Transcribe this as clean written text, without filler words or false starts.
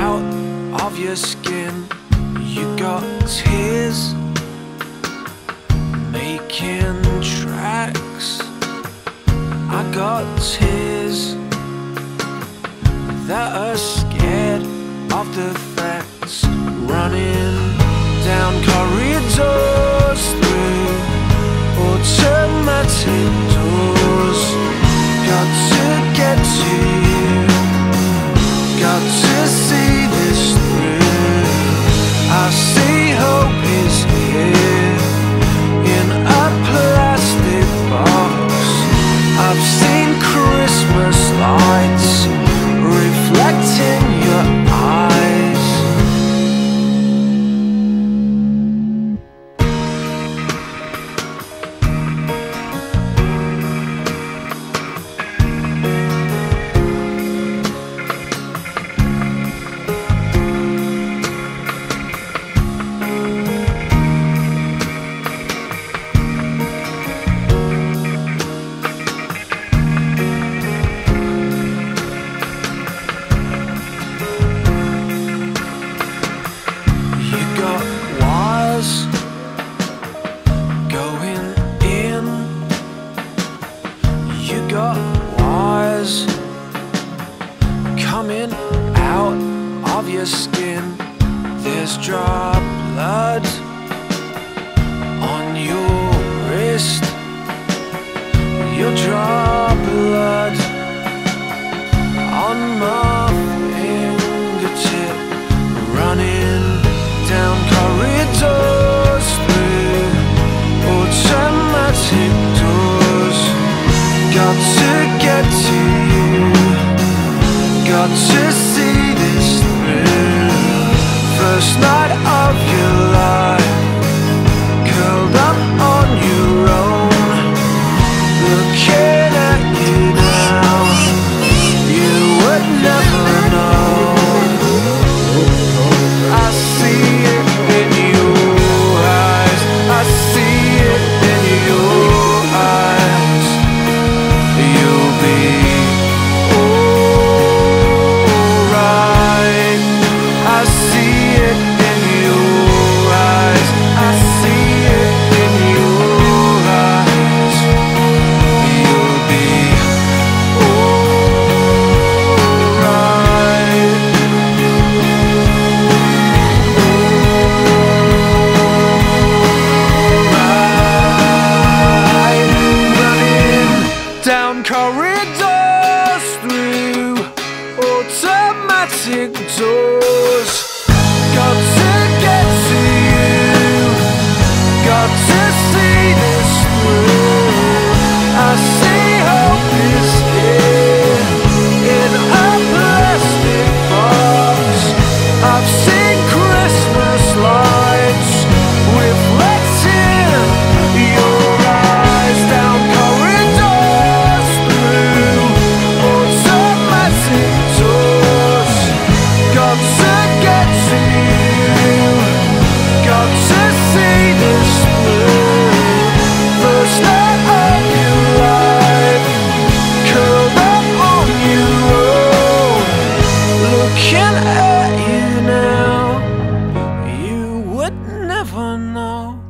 out of your skin. You got tears making tracks. I got tears that are scared of the facts. Running down corridors through automatic doors. Got to get to you, got to see this through. I see hope is here in a plastic box. I've seen Christmas lights reflecting your eyes. Coming out of your skin, there's dry blood on your wrist. Your dry blood on my fingertip. Running down corridors through automatic doors. Got to get to you, got to see this through. First night of your life, curled up on your own, looking at you now, you would never know. I see it in your eyes, I see it in your eyes. You'll be corridors through automatic doors. Got to get to you, got to see this through. I see hope is here in a plastic box. I've seen Christmas lights reflecting your eyes. Down at you now, you would never know.